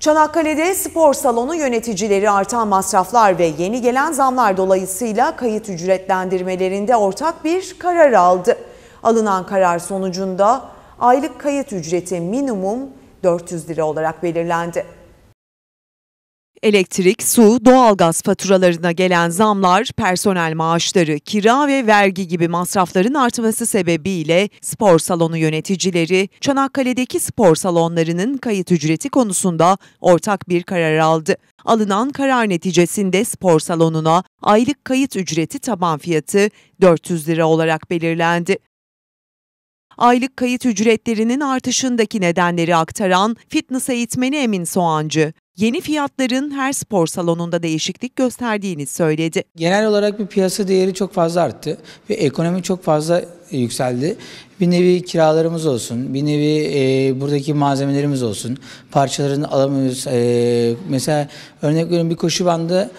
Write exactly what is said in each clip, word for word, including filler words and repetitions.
Çanakkale'de spor salonu yöneticileri artan masraflar ve yeni gelen zamlar dolayısıyla kayıt ücretlendirmelerinde ortak bir karar aldı. Alınan karar sonucunda aylık kayıt ücreti minimum dört yüz lira olarak belirlendi. Elektrik, su, doğalgaz faturalarına gelen zamlar, personel maaşları, kira ve vergi gibi masrafların artması sebebiyle spor salonu yöneticileri Çanakkale'deki spor salonlarının kayıt ücreti konusunda ortak bir karar aldı. Alınan karar neticesinde spor salonuna aylık kayıt ücreti taban fiyatı dört yüz lira olarak belirlendi. Aylık kayıt ücretlerinin artışındaki nedenleri aktaran fitness eğitmeni Emin Soğancı, yeni fiyatların her spor salonunda değişiklik gösterdiğini söyledi. Genel olarak bir piyasa değeri çok fazla arttı ve ekonomi çok fazla yükseldi. Bir nevi kiralarımız olsun, bir nevi e, buradaki malzemelerimiz olsun, parçalarını alamıyoruz. E, mesela örnek veriyorum, bir koşu bandı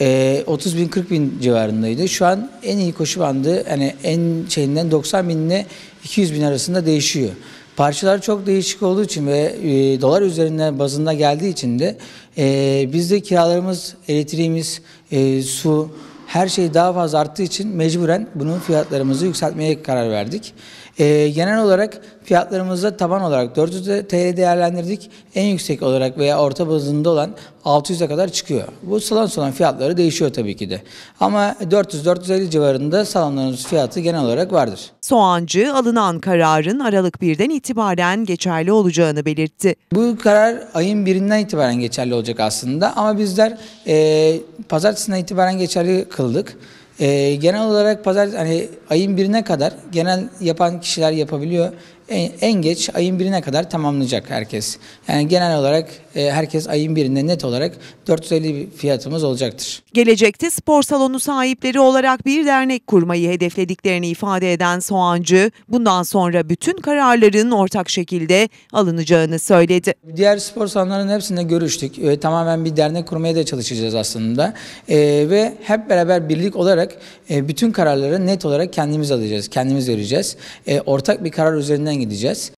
e, otuz bin kırk bin civarındaydı. Şu an en iyi koşu bandı yani en şeyinden doksan bin ile iki yüz bin arasında değişiyor. Parçalar çok değişik olduğu için ve e, dolar üzerine bazında geldiği için de e, bizde kiralarımız, elektriğimiz, e, su, her şey daha fazla arttığı için mecburen bunun fiyatlarımızı yükseltmeye karar verdik. E, genel olarak fiyatlarımızda taban olarak dört yüz TL değerlendirdik. En yüksek olarak veya orta bazında olan altı yüze kadar çıkıyor. Bu salon salon fiyatları değişiyor tabii ki de. Ama dört yüz dört yüz elli civarında salonların fiyatı genel olarak vardır. Soğancı alınan kararın Aralık birden itibaren geçerli olacağını belirtti. Bu karar ayın birinden itibaren geçerli olacak aslında. Ama bizler e, pazartesinden itibaren geçerli kıldık. E, genel olarak pazar hani ayın birine kadar genel yapan kişiler yapabiliyor. En, en geç ayın birine kadar tamamlayacak herkes. Yani genel olarak e, herkes ayın birinde net olarak dört yüz elli fiyatımız olacaktır. Gelecekte spor salonu sahipleri olarak bir dernek kurmayı hedeflediklerini ifade eden Soğancı, bundan sonra bütün kararların ortak şekilde alınacağını söyledi. Diğer spor salonlarının hepsinde görüştük. E, tamamen bir dernek kurmaya da çalışacağız aslında. E, ve hep beraber birlik olarak e, bütün kararları net olarak kendimiz alacağız, kendimiz vereceğiz. E, ortak bir karar üzerinden gideceğiz.